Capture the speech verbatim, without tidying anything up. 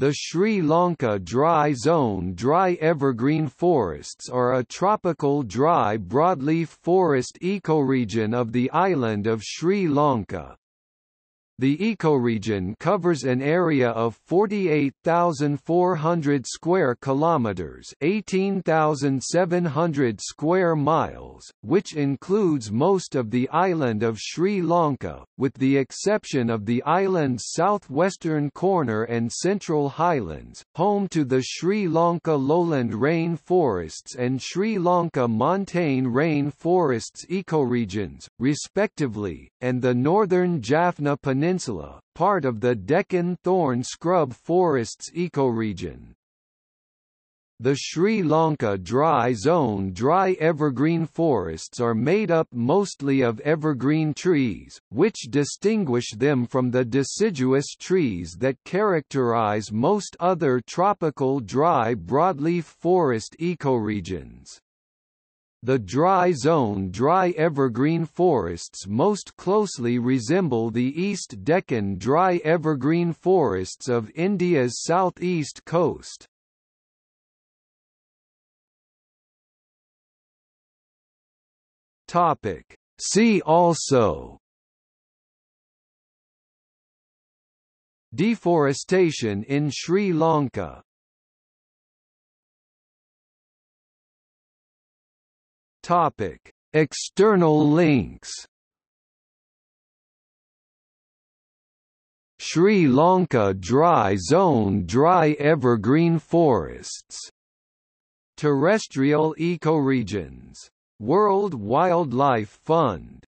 The Sri Lanka Dry Zone Dry Evergreen Forests are a tropical dry broadleaf forest ecoregion of the island of Sri Lanka. The ecoregion covers an area of forty-eight thousand four hundred square kilometers, eighteen thousand seven hundred square miles, which includes most of the island of Sri Lanka, with the exception of the island's southwestern corner and central highlands, home to the Sri Lanka lowland rain forests and Sri Lanka montane rain forests ecoregions, respectively, and the northern Jaffna Peninsula Peninsula, part of the Deccan Thorn Scrub Forests ecoregion. The Sri Lanka Dry Zone Dry Evergreen Forests are made up mostly of evergreen trees, which distinguish them from the deciduous trees that characterize most other tropical dry broadleaf forest ecoregions. The dry zone dry evergreen forests most closely resemble the East Deccan dry evergreen forests of India's southeast coast. Topic: See also Deforestation in Sri Lanka. Topic: External links. Sri Lanka Dry Zone Dry Evergreen Forests. Terrestrial ecoregions. World Wildlife Fund.